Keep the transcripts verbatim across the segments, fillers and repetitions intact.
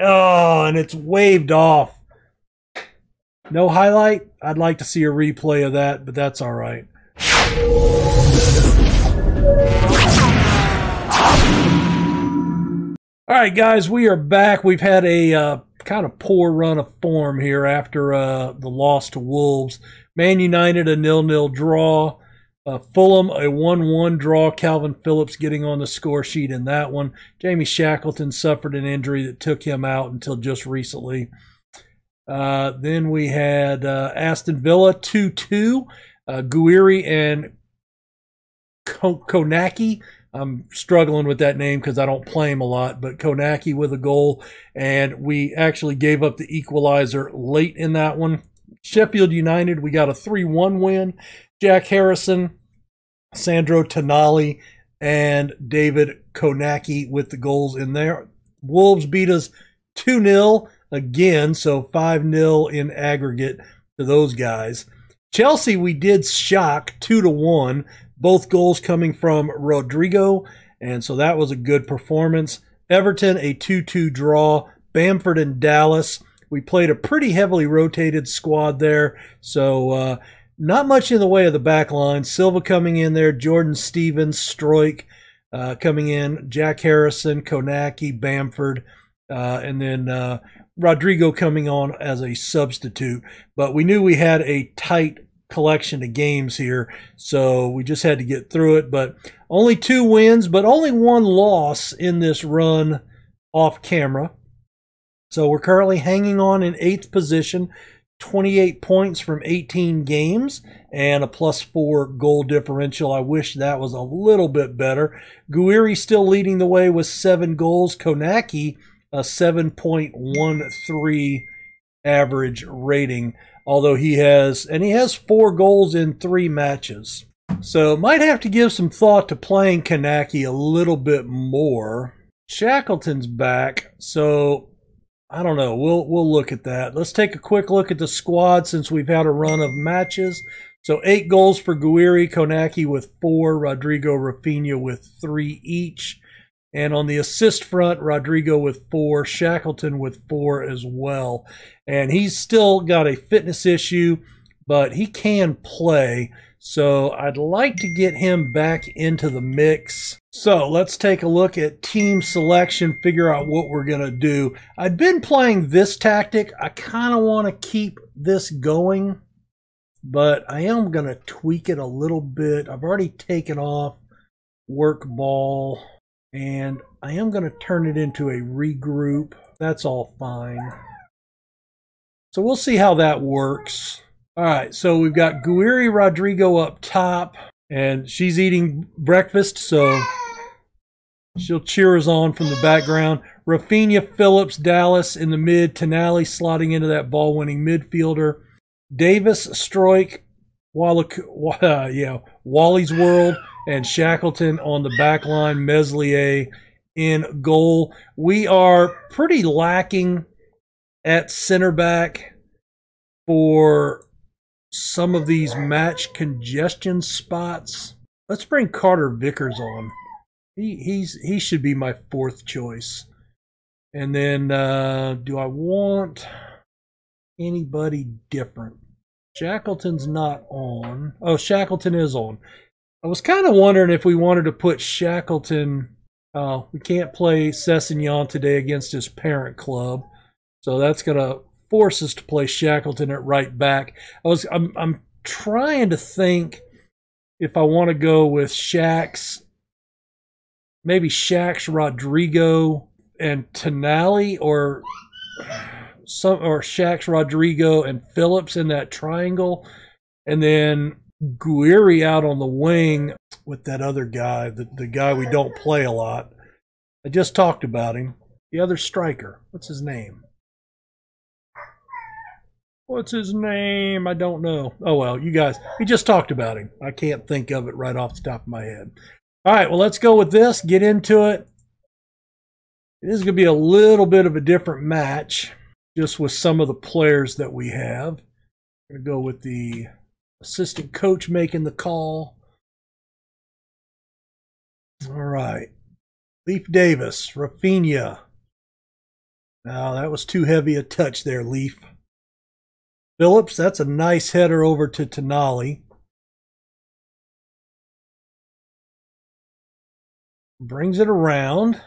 Oh, and it's waved off. No highlight? I'd like to see a replay of that, but that's all right. All right, guys, we are back. We've had a uh, kind of poor run of form here after uh, the loss to Wolves. Man United, a nil nil draw. Uh, Fulham, a one one draw. Calvin Phillips getting on the score sheet in that one. Jamie Shackleton suffered an injury that took him out until just recently. Uh, then we had uh, Aston Villa, two two. Uh, Gouiri and Kowanicki. I'm struggling with that name because I don't play him a lot, but Kowanicki with a goal. And we actually gave up the equalizer late in that one. Sheffield United, we got a three one win. Jack Harrison, Sandro Tonali, and David Konacki with the goals in there. Wolves beat us two nil again, so five nil in aggregate to those guys. Chelsea, we did shock two to one, both goals coming from Rodrigo, and so that was a good performance. Everton, a two two draw. Bamford and Dallas. We played a pretty heavily rotated squad there, so uh, not much in the way of the back line. Silva coming in there, Jordan Stevens, Struijk uh, coming in, Jack Harrison, Konacki, Bamford, uh, and then uh, Rodrigo coming on as a substitute. But we knew we had a tight collection of games here, so we just had to get through it. But only two wins, but only one loss in this run off camera. So we're currently hanging on in eighth position, twenty-eight points from eighteen games, and a plus four goal differential. I wish that was a little bit better. Gouiri still leading the way with seven goals. Konacki, a seven point one three average rating, although he has, and he has four goals in three matches. So might have to give some thought to playing Konacki a little bit more. Shackleton's back, so I don't know. We'll we'll look at that. Let's take a quick look at the squad since we've had a run of matches. So eight goals for Gouiri, Konacki with four, Rodrigo, Rafinha with three each. And on the assist front, Rodrigo with four, Shackleton with four as well. And he's still got a fitness issue, but he can play. So I'd like to get him back into the mix. So let's take a look at team selection, figure out what we're going to do. I've been playing this tactic. I kind of want to keep this going, but I am going to tweak it a little bit. I've already taken off work ball, and I am going to turn it into a regroup. That's all fine. So we'll see how that works. All right, so we've got Gouiri Rodrigo up top, and she's eating breakfast, so she'll cheer us on from the background. Rafinha, Phillips, Dallas in the mid, Tonali slotting into that ball-winning midfielder. Davis, Struijk, Wallach, uh, yeah, Wally's World, and Shackleton on the back line, Meslier in goal. We are pretty lacking at center back for some of these match congestion spots. Let's bring Carter Vickers on. He he's he should be my fourth choice. And then uh, do I want anybody different? Shackleton's not on. Oh, Shackleton is on. I was kind of wondering if we wanted to put Shackleton. Uh, we can't play Sessegnon today against his parent club, so that's gonna force us to play Shackleton at right back. I was I'm I'm trying to think if I want to go with Shax, maybe Shax Rodrigo and Tonali, or some or Shax Rodrigo and Phillips in that triangle, and then Gouiri out on the wing with that other guy, the, the guy we don't play a lot. I just talked about him. The other striker. What's his name? What's his name? I don't know. Oh, well, you guys, we just talked about him. I can't think of it right off the top of my head. All right, well, let's go with this. Get into it. It is going to be a little bit of a different match just with some of the players that we have. I'm going to go with the assistant coach making the call. All right. Leif Davis, Rafinha. Oh, that was too heavy a touch there, Leif. Phillips, that's a nice header over to Tonali. Brings it around.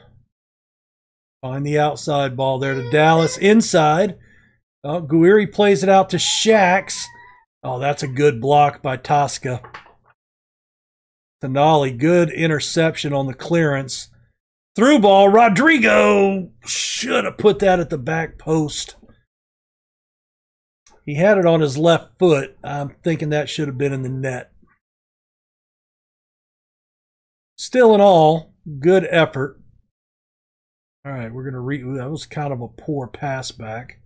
Find the outside ball there to Dallas. Inside. Oh, Gouiri plays it out to Shax. Oh, that's a good block by Tosca. Tonali, good interception on the clearance. Through ball, Rodrigo should have put that at the back post. He had it on his left foot. I'm thinking that should have been in the net. Still in all, good effort. All right, we're going to re... That was kind of a poor pass back.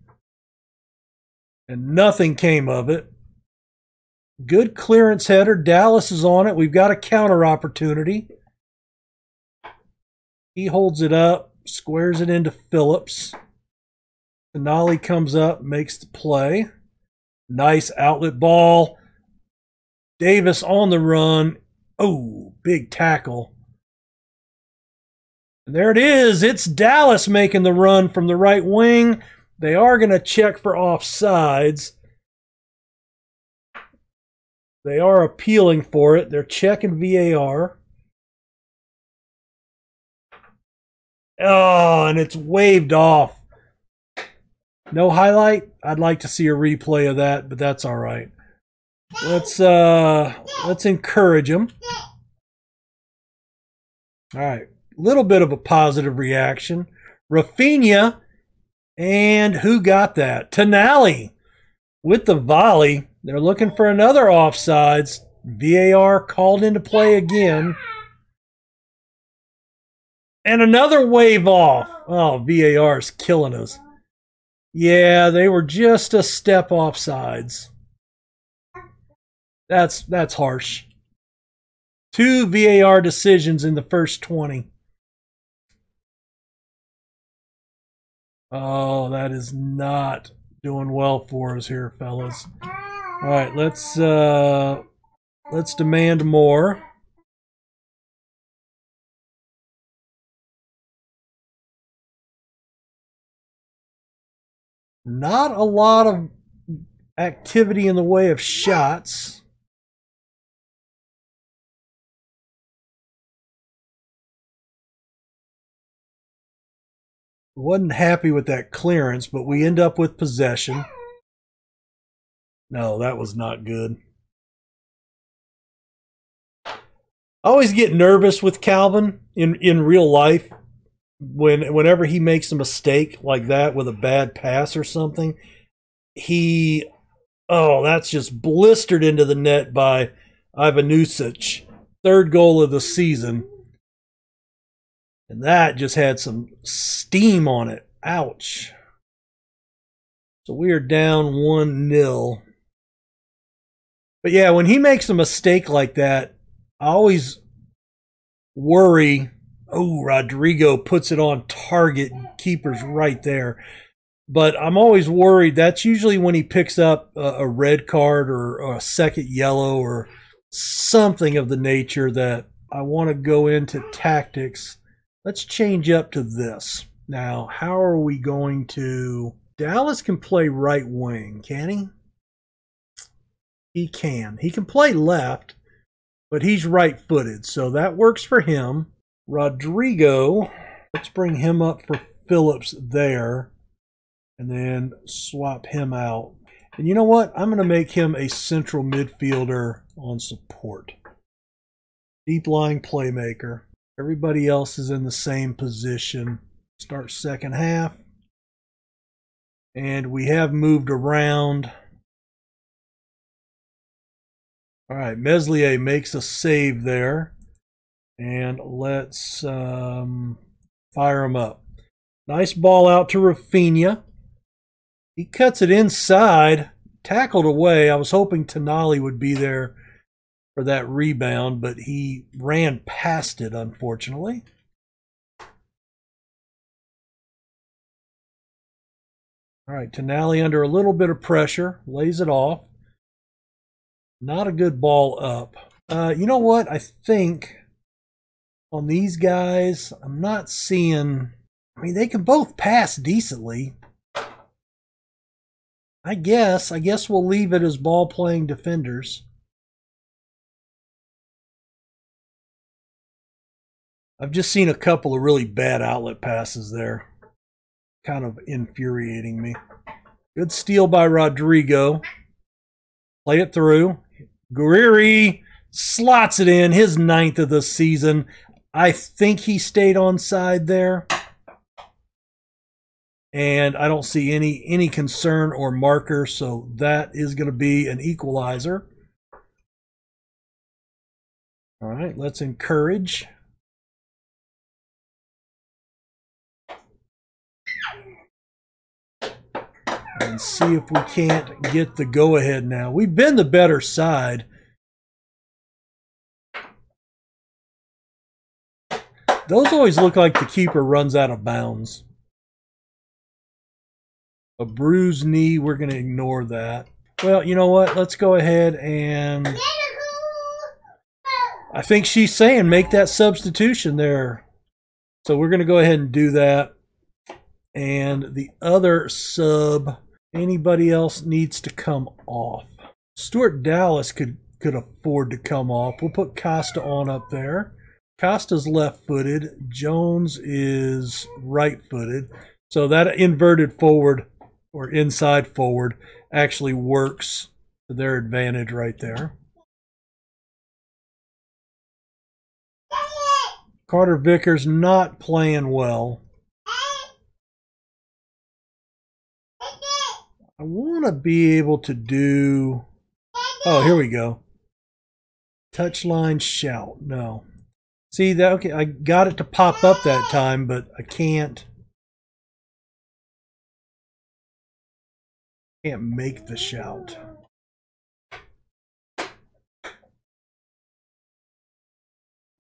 And nothing came of it. Good clearance header. Dallas is on it. We've got a counter opportunity. He holds it up, squares it into Phillips. Tonali comes up, makes the play. Nice outlet ball. Davis on the run. Oh, big tackle. And there it is. It's Dallas making the run from the right wing. They are going to check for offsides. They are appealing for it. They're checking V A R. Oh, and it's waved off. No highlight? I'd like to see a replay of that, but that's all right. Let's uh let's encourage him. All right. Little bit of a positive reaction. Rafinha, and who got that? Tonali with the volley. They're looking for another offsides. V A R called into play again. And another wave off. Oh, V A R's killing us. Yeah, they were just a step offsides. That's that's harsh. Two V A R decisions in the first twenty. Oh, that is not doing well for us here, fellas. All right, let's uh, let's demand more. Not a lot of activity in the way of shots. Wasn't happy with that clearance, but we end up with possession. No, that was not good. I always get nervous with Calvin in, in real life. When whenever he makes a mistake like that with a bad pass or something, he, oh, that's just blistered into the net by Ivanusic. Third goal of the season. And that just had some steam on it. Ouch. So we are down one nil. But yeah, when he makes a mistake like that, I always worry. Oh, Rodrigo puts it on target. Keeper's right there. But I'm always worried. That's usually when he picks up a, a red card or, or a second yellow or something of the nature that I want to go into tactics. Let's change up to this. Now, how are we going to... Dallas can play right wing, can he? He can. He can play left, but he's right-footed, so that works for him. Rodrigo, let's bring him up for Phillips there and then swap him out. And you know what? I'm going to make him a central midfielder on support. Deep line playmaker. Everybody else is in the same position. Start second half. And we have moved around. All right, Meslier makes a save there. And let's um, fire him up. Nice ball out to Rafinha. He cuts it inside, tackled away. I was hoping Tonali would be there for that rebound, but he ran past it, unfortunately. All right, Tonali under a little bit of pressure, lays it off. Not a good ball up. Uh, you know what? I think... on these guys, I'm not seeing I mean, they can both pass decently. I guess. I guess we'll leave it as ball-playing defenders. I've just seen a couple of really bad outlet passes there. Kind of infuriating me. Good steal by Rodrigo. Play it through. Gouiri slots it in. His ninth of the season. I think he stayed onside there. And I don't see any, any concern or marker, so that is going to be an equalizer. All right, let's encourage. And see if we can't get the go-ahead now. We've been the better side. Those always look like the keeper runs out of bounds. A bruised knee, we're going to ignore that. Well, you know what? Let's go ahead and... I think she's saying make that substitution there. So we're going to go ahead and do that. And the other sub... Anybody else needs to come off. Stuart Dallas could, could afford to come off. We'll put Costa on up there. Costa's left-footed. Jones is right-footed. So that inverted forward or inside forward actually works to their advantage right there. Carter Vickers not playing well. I want to be able to do... Oh, here we go. Touchline shout. No. See, that? Okay, I got it to pop up that time, but I can't... Can't make the shout. I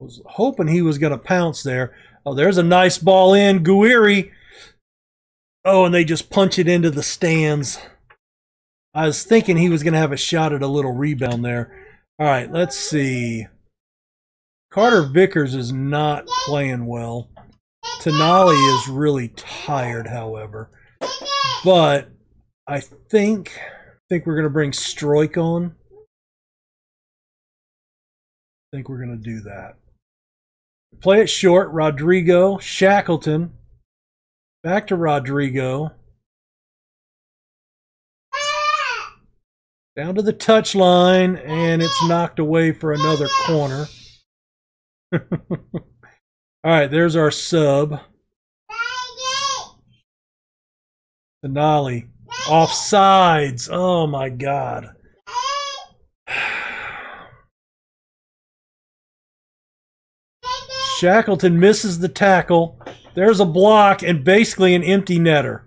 was hoping he was going to pounce there. Oh, there's a nice ball in. Gouiri... Oh, and they just punch it into the stands. I was thinking he was going to have a shot at a little rebound there. All right, let's see. Carter Vickers is not playing well. Tonali is really tired, however. But I think, I think we're going to bring Struijk on. I think we're going to do that. Play it short. Rodrigo, Shackleton. Back to Rodrigo. Down to the touchline, and it's knocked away for another corner. All right, there's our sub. Tonali. Offsides. Oh, my God. Shackleton misses the tackle. There's a block and basically an empty netter.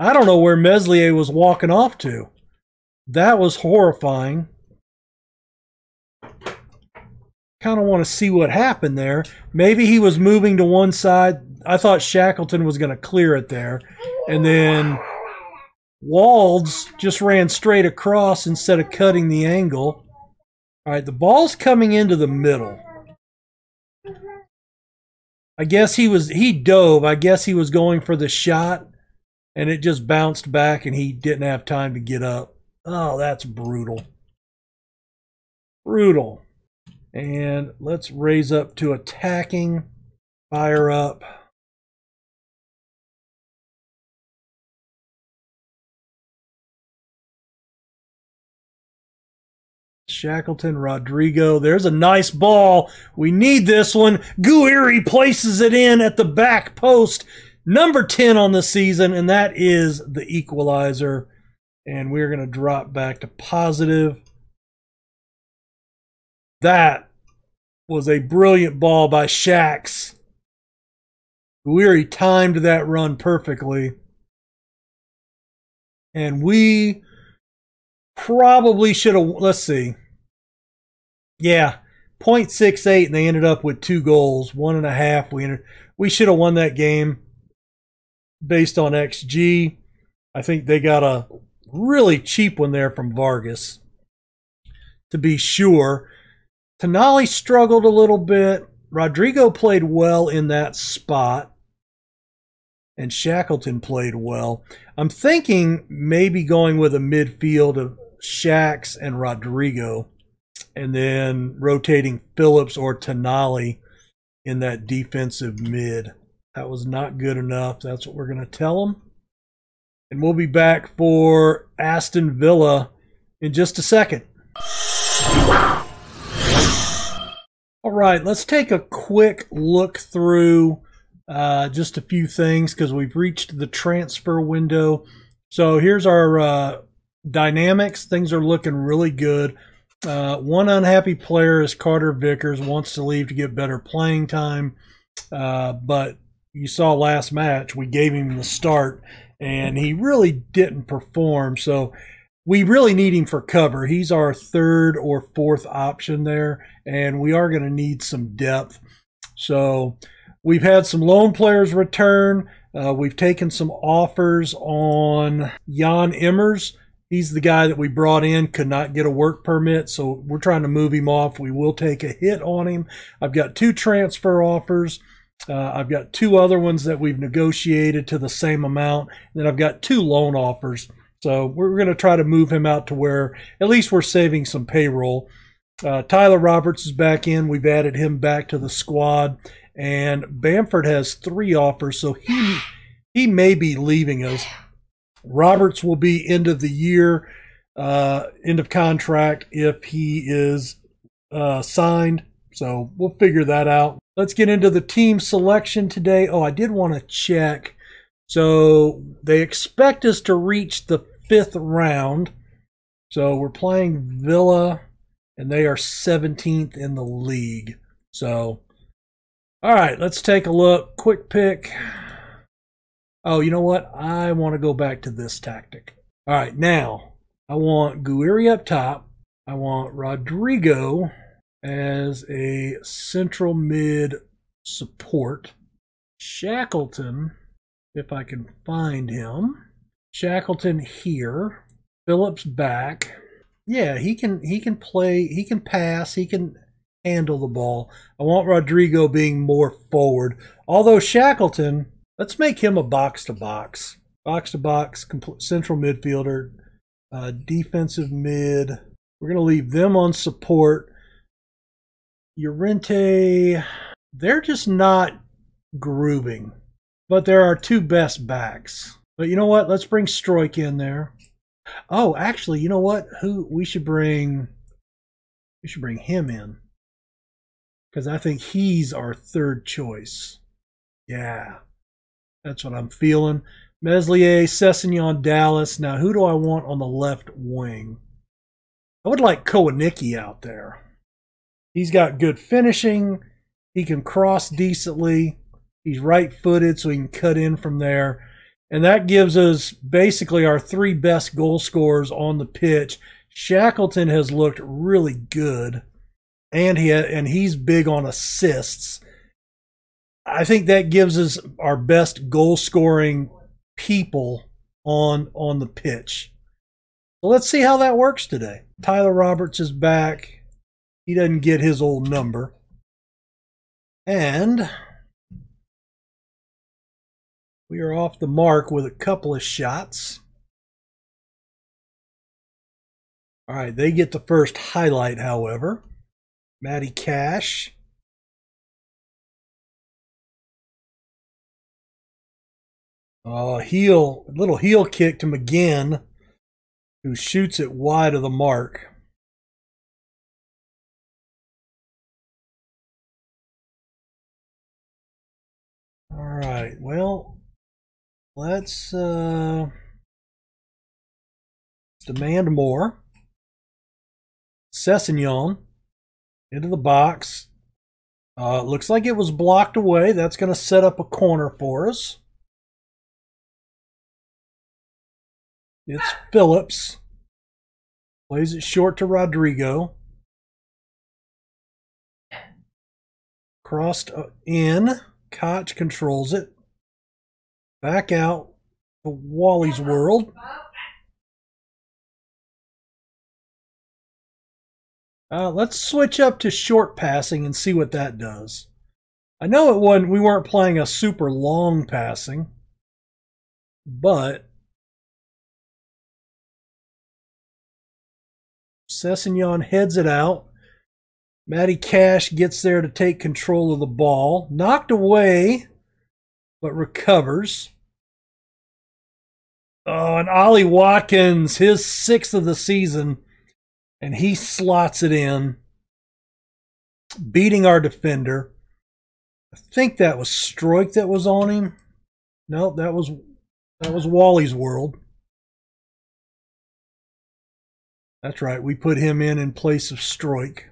I don't know where Meslier was walking off to. That was horrifying. Kind of want to see what happened there. Maybe he was moving to one side. I thought Shackleton was going to clear it there. And then Walds just ran straight across instead of cutting the angle. All right, the ball's coming into the middle. I guess he was, he dove. I guess he was going for the shot, and it just bounced back, and he didn't have time to get up. Oh, that's brutal. Brutal. And let's raise up to attacking. Fire up. Shackleton, Rodrigo. There's a nice ball. We need this one. Gouiri places it in at the back post. Number ten on the season, and that is the equalizer. And we're going to drop back to positive. That was a brilliant ball by Shax. Gouiri timed that run perfectly. And we probably should have, let's see. Yeah, point six eight, and they ended up with two goals, one and a half. We entered, we should have won that game based on X G. I think they got a really cheap one there from Vargas, to be sure. Tonali struggled a little bit. Rodrigo played well in that spot. and Shackleton played well. I'm thinking maybe going with a midfield of Shacks and Rodrigo, and then rotating Phillips or Tonali in that defensive mid. That was not good enough. That's what we're going to tell them. And we'll be back for Aston Villa in just a second. All right, let's take a quick look through uh, just a few things because we've reached the transfer window. So here's our uh, dynamics. Things are looking really good. Uh, one unhappy player is Carter Vickers, wants to leave to get better playing time. Uh, but you saw last match, we gave him the start, and he really didn't perform. So we really need him for cover. He's our third or fourth option there, and we are going to need some depth. So we've had some loan players return. Uh, we've taken some offers on Jan Emmers. He's the guy that we brought in, could not get a work permit, so we're trying to move him off. We will take a hit on him. I've got two transfer offers. Uh, I've got two other ones that we've negotiated to the same amount. And then I've got two loan offers. So we're going to try to move him out to where at least we're saving some payroll. Uh, Tyler Roberts is back in. We've added him back to the squad. And Bamford has three offers, so he, he may be leaving us. Roberts will be end of the year, uh, end of contract if he is uh, signed. So we'll figure that out. Let's get into the team selection today. Oh, I did want to check. So they expect us to reach the fifth round. So we're playing Villa, and they are seventeenth in the league. So, all right, let's take a look. Quick pick. Oh, you know what? I want to go back to this tactic. All right, now I want Gouiri up top. I want Rodrigo as a central mid support. Shackleton, if I can find him. Shackleton here. Phillips back. Yeah, he can he can play, he can pass, he can handle the ball. I want Rodrigo being more forward. Although Shackleton, let's make him a box-to-box. Box-to-box, central midfielder, uh, defensive mid. We're going to leave them on support. Llorente, they're just not grooving. But there are two best backs. But you know what? Let's bring Struijk in there. Oh, actually, you know what? Who we should bring, we should bring him in. Because I think he's our third choice. Yeah. That's what I'm feeling. Meslier, Sessegnon, Dallas. Now, who do I want on the left wing? I would like Kowanicki out there. He's got good finishing. He can cross decently. He's right-footed, so he can cut in from there. And that gives us basically our three best goal scorers on the pitch. Shackleton has looked really good, and he and he's big on assists. I think that gives us our best goal-scoring people on on the pitch. Well, let's see how that works today. Tyler Roberts is back. He doesn't get his old number. And we are off the mark with a couple of shots. All right, they get the first highlight, however. Maddie Cash. Oh, uh, heel, little heel kick to McGinn, who shoots it wide of the mark. All right, well, let's uh, demand more. Sessegnon into the box. Uh, looks like it was blocked away. That's going to set up a corner for us. It's Phillips. Plays it short to Rodrigo. Crossed in. Koch controls it. Back out to Wally's world. Uh, let's switch up to short passing and see what that does. I know it wasn't, we weren't playing a super long passing. But Sessegnon heads it out. Maddie Cash gets there to take control of the ball. Knocked away, but recovers. Oh, and Ollie Watkins, his sixth of the season, and he slots it in, beating our defender. I think that was Struijk that was on him. No, that was that was Wally's world. That's right. We put him in in place of Struijk.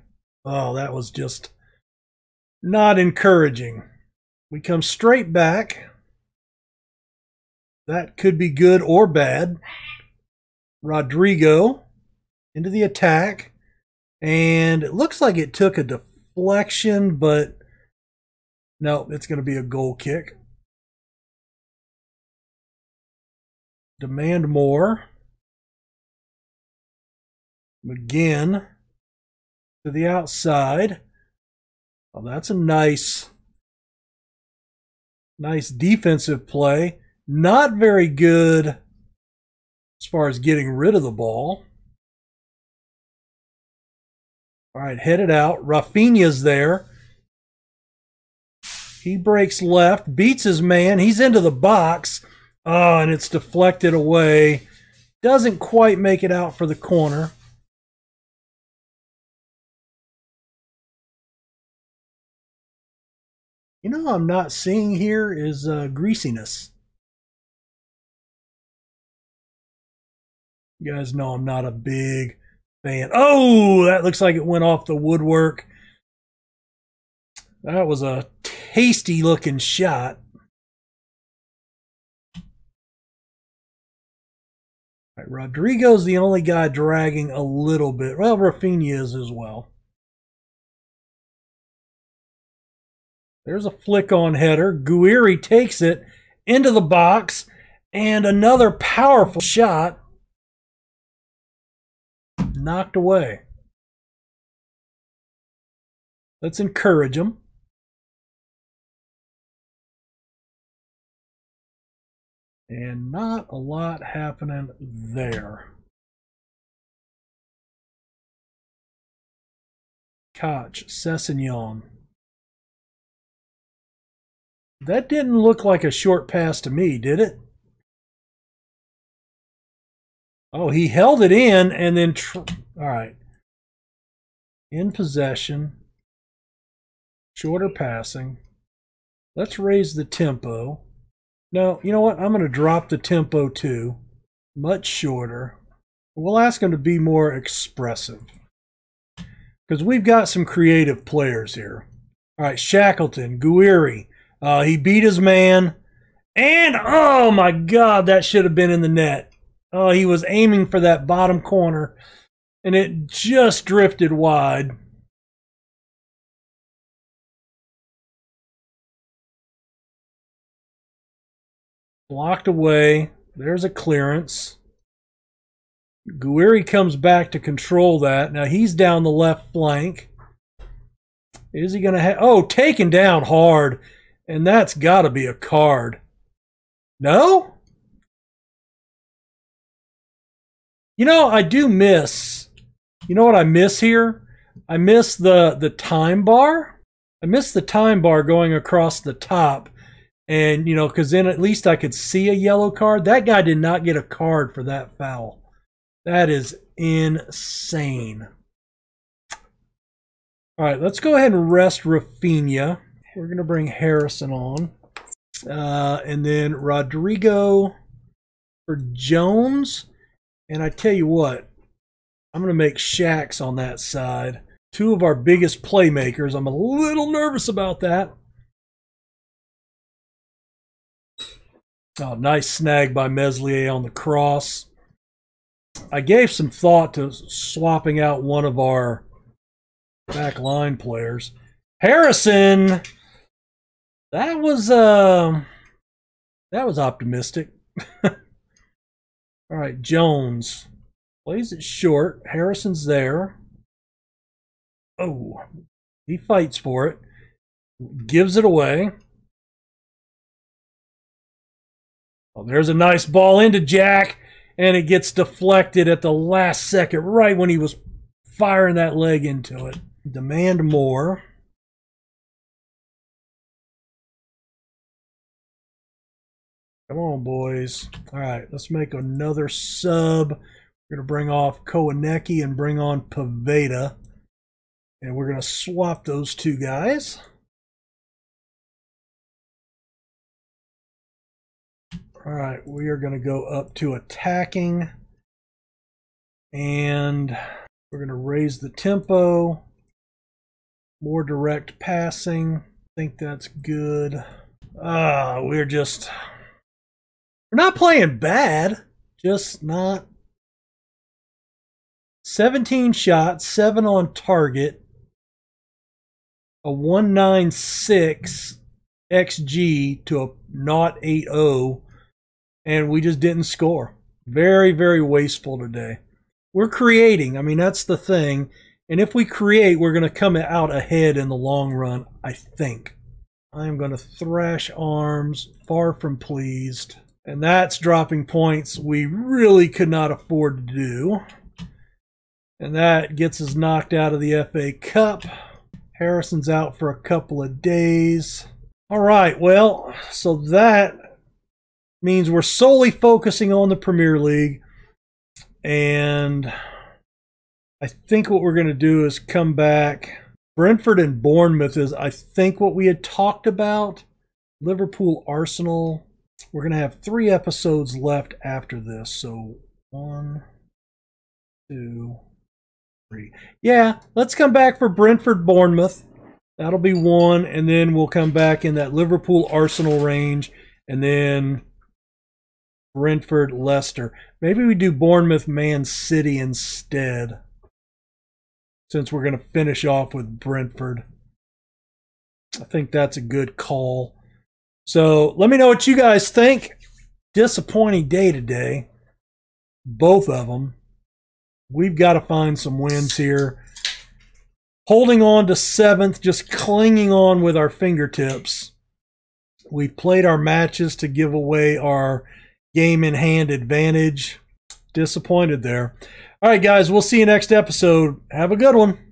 Oh, that was just not encouraging. We come straight back. That could be good or bad. Rodrigo into the attack. And it looks like it took a deflection, but no, it's going to be a goal kick. Demand more. McGinn to the outside. Oh, that's a nice, nice defensive play. Not very good as far as getting rid of the ball. All right, headed out. Rafinha's there. He breaks left, beats his man. He's into the box. Oh, and it's deflected away. Doesn't quite make it out for the corner. You know, I'm not seeing here is uh, greasiness. You guys know I'm not a big fan. Oh, that looks like it went off the woodwork. That was a tasty looking shot. All right, Rodrigo's the only guy dragging a little bit. Well, Rafinha is as well. There's a flick-on header. Gouiri takes it into the box, and another powerful shot knocked away. Let's encourage him. And not a lot happening there. Koch, Sessegnon. That didn't look like a short pass to me, did it? Oh, he held it in and then... Tr All right. In possession. Shorter passing. Let's raise the tempo. No, you know what? I'm going to drop the tempo too. Much shorter. We'll ask him to be more expressive. Because we've got some creative players here. All right, Shackleton, Gouiri. Uh, he beat his man, and oh my God, that should have been in the net. Oh, he was aiming for that bottom corner, and it just drifted wide. Blocked away. There's a clearance. Gouiri comes back to control that. Now he's down the left flank. Is he going to have... Oh, taken down hard. And that's got to be a card. No? You know, I do miss... You know what I miss here? I miss the, the time bar. I miss the time bar going across the top. And, you know, because then at least I could see a yellow card. That guy did not get a card for that foul. That is insane. All right, let's go ahead and rest Rafinha. We're going to bring Harrison on. Uh, and then Rodrigo for Jones. And I tell you what, I'm going to make Shacks on that side. Two of our biggest playmakers. I'm a little nervous about that. Oh, nice snag by Meslier on the cross. I gave some thought to swapping out one of our back line players. Harrison... That was uh, that was optimistic. All right, Jones plays it short. Harrison's there. Oh, he fights for it. Gives it away. Well, there's a nice ball into Jack, and it gets deflected at the last second, right when he was firing that leg into it. Demand more. Come on, boys. All right, let's make another sub. We're going to bring off Kowanicki and bring on Paveta. And we're going to swap those two guys. All right, we are going to go up to attacking. And we're going to raise the tempo. More direct passing. I think that's good. Ah, we're just... We're not playing bad, just not. seventeen shots, seven on target, a one ninety-six X G to a zero point eight zero, and we just didn't score. Very, very wasteful today. We're creating. I mean, that's the thing. And if we create, we're going to come out ahead in the long run, I think. I'm going to thrash arms, far from pleased. And that's dropping points we really could not afford to do. And that gets us knocked out of the F A Cup. Harrison's out for a couple of days. All right, well, so that means we're solely focusing on the Premier League. And I think what we're going to do is come back. Brentford and Bournemouth is, I think, what we had talked about. Liverpool, Arsenal. We're going to have three episodes left after this. So one, two, three. Yeah, let's come back for Brentford, Bournemouth. That'll be one. And then we'll come back in that Liverpool, Arsenal range. And then Brentford, Leicester. Maybe we do Bournemouth, Man City instead, since we're going to finish off with Brentford. I think that's a good call. So let me know what you guys think. Disappointing day today, both of them. We've got to find some wins here. Holding on to seventh, just clinging on with our fingertips. We played our matches to give away our game in hand advantage. Disappointed there. All right, guys, we'll see you next episode. Have a good one.